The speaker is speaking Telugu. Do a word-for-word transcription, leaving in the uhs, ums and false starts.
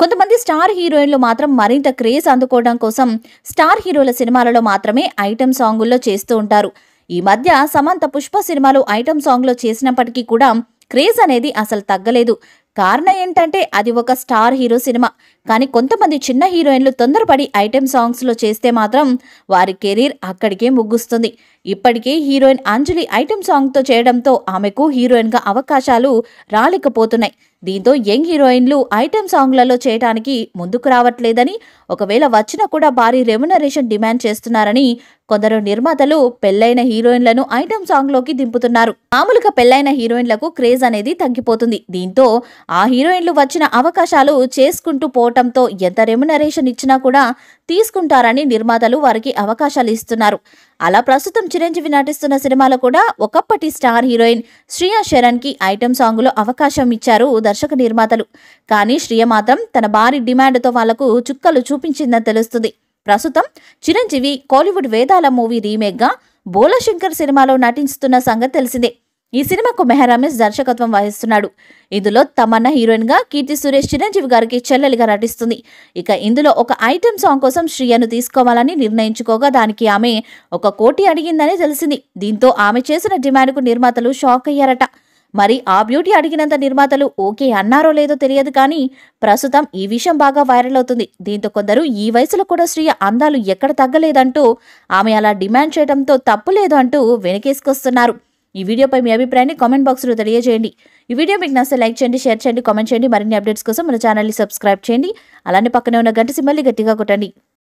కొంతమంది స్టార్ హీరోయిన్లు మాత్రం మరింత క్రేజ్ అందుకోవడం కోసం స్టార్ హీరోల సినిమాలలో మాత్రమే ఐటమ్ సాంగుల్లో చేస్తూ ఉంటారు. ఈ మధ్య సమంత పుష్ప సినిమాలో ఐటమ్ సాంగ్లో చేసినప్పటికీ కూడా క్రేజ్ అనేది అసలు తగ్గలేదు. కారణం ఏంటంటే అది ఒక స్టార్ హీరో సినిమా. కానీ కొంతమంది చిన్న హీరోయిన్లు తొందరపడి ఐటమ్ సాంగ్స్లో చేస్తే మాత్రం వారి కెరీర్ అక్కడికే ముగుస్తుంది. ఇప్పటికే హీరోయిన్ అంజలి ఐటమ్ సాంగ్తో చేయడంతో ఆమెకు హీరోయిన్గా అవకాశాలు రాలేకపోతున్నాయి. దీంతో యంగ్ హీరోయిన్లు ఐటమ్ సాంగ్లలో చేయడానికి ముందుకు రావట్లేదని, ఒకవేళ వచ్చినా కూడా భారీ రెమ్యునరేషన్ డిమాండ్ చేస్తున్నారని కొందరు నిర్మాతలు పెళ్లైన హీరోయిన్లను ఐటమ్ సాంగ్లోకి దింపుతున్నారు. మామూలుగా పెళ్లైన హీరోయిన్లకు క్రేజ్ అనేది తగ్గిపోతుంది. దీంతో ఆ హీరోయిన్లు వచ్చిన అవకాశాలు చేసుకుంటూ పోవటంతో ఎంత రెమ్యునరేషన్ ఇచ్చినా కూడా తీసుకుంటారని నిర్మాతలు వారికి అవకాశాలు ఇస్తున్నారు. అలా ప్రస్తుతం చిరంజీవి నటిస్తున్న సినిమాలో కూడా ఒకప్పటి స్టార్ హీరోయిన్ శ్రియా శరణ్కి ఐటమ్ సాంగ్లో అవకాశం ఇచ్చారు దర్శక నిర్మాతలు. కానీ శ్రియ మాత్రం తన భారీ డిమాండ్తో వాళ్లకు చుక్కలు చూపించిందని తెలుస్తుంది. ప్రస్తుతం చిరంజీవి కోలీవుడ్ వేదాల మూవీ రీమేక్గా బోలా శంకర్ సినిమాలో నటిస్తున్న సంగతి తెలిసిందే. ఈ సినిమాకు మెహర్ రమేష్ దర్శకత్వం వహిస్తున్నాడు. ఇందులో తమన్నా హీరోయిన్గా, కీర్తి సురేష్ చిరంజీవి గారికి చెల్లెలిగా నటిస్తుంది. ఇక ఇందులో ఒక ఐటమ్ సాంగ్ కోసం శ్రియను తీసుకోవాలని నిర్ణయించుకోగా దానికి ఆమె ఒక కోటి అడిగిందని తెలిసింది. దీంతో ఆమె చేసిన డిమాండ్కు నిర్మాతలు షాక్ అయ్యారట. మరి ఆ బ్యూటీ అడిగినంత నిర్మాతలు ఓకే అన్నారో లేదో తెలియదు, కానీ ప్రస్తుతం ఈ విషయం బాగా వైరల్ అవుతుంది. దీంతో కొందరు ఈ వయసులో కూడా శ్రియ అందాలు ఎక్కడ తగ్గలేదంటూ, ఆమె అలా డిమాండ్ చేయడంతో తప్పులేదు అంటూ వెనకేసుకొస్తున్నారు. ఈ వీడియోపై మీ అభిప్రాయాన్ని కామెంట్ బాక్స్లో తెలియజేయండి. ఈ వీడియో మీకు నచ్చితే లైక్ చేయండి, షేర్ చేయండి, కామెంట్ చేయండి. మరిన్ని అప్డేట్స్ కోసం మన ఛానల్ని సబ్స్క్రైబ్ చేయండి. అలానే పక్కనే ఉన్న గంట సింబల్ని గట్టిగా కొట్టండి.